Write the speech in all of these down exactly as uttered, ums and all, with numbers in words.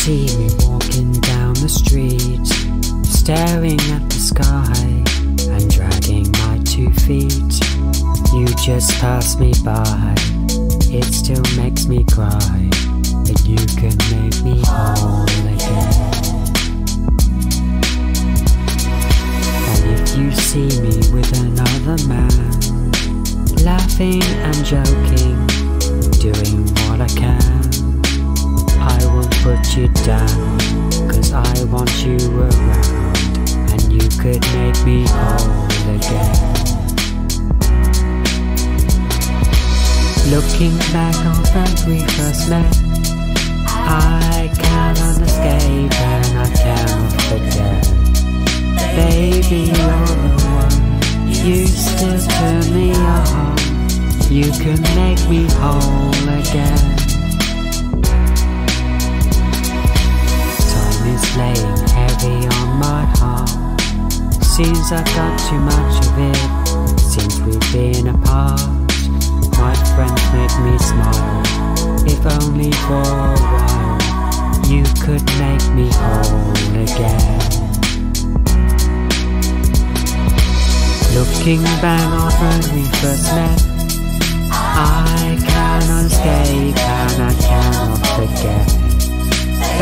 see me walking down the street, staring at the sky and dragging my two feet. You just pass me by, it still makes me cry, that you can make me whole again. And if you see me with another man, laughing and joking, doing what I can, I will put you down, 'cause I want you around, and you could make me whole again. Looking back on when we first met, I cannot escape and I cannot forget. Baby, you're the one, you still turn me on, you can make me whole again. It's laying heavy on my heart, seems I've got too much of it since we've been apart. My friends make me smile, if only for a while, you could make me whole again. Looking back on when we first met, I cannot escape and I cannot forget.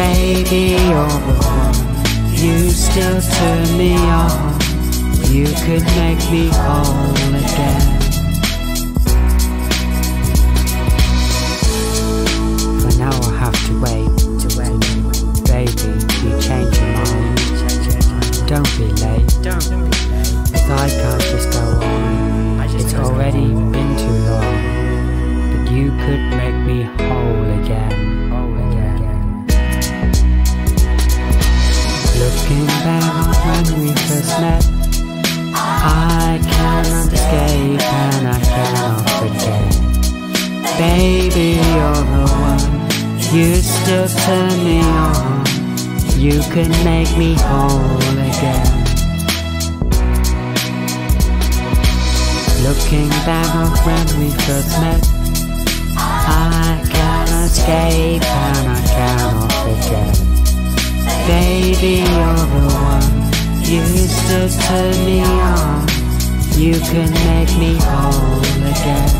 Baby, you're the one, you still turn me on, you could make me whole again. For now I have to wait, to wait. Baby, you change your mind, don't be late, if I can't just go on, it's already been too long, but you could make me whole again. Looking back when we first met, I cannot escape and I cannot forget. Baby, you're the one, you still turn me on, you can make me whole again. Looking back when we first met, I cannot escape and I cannot forget. Baby, you're the one, you still turn me on, you can make me whole again.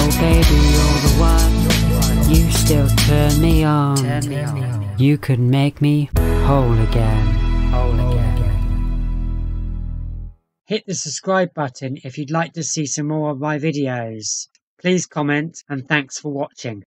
Oh baby, you're the one, you still turn me on, you can make me whole again. Hit the subscribe button if you'd like to see some more of my videos. Please comment, and thanks for watching.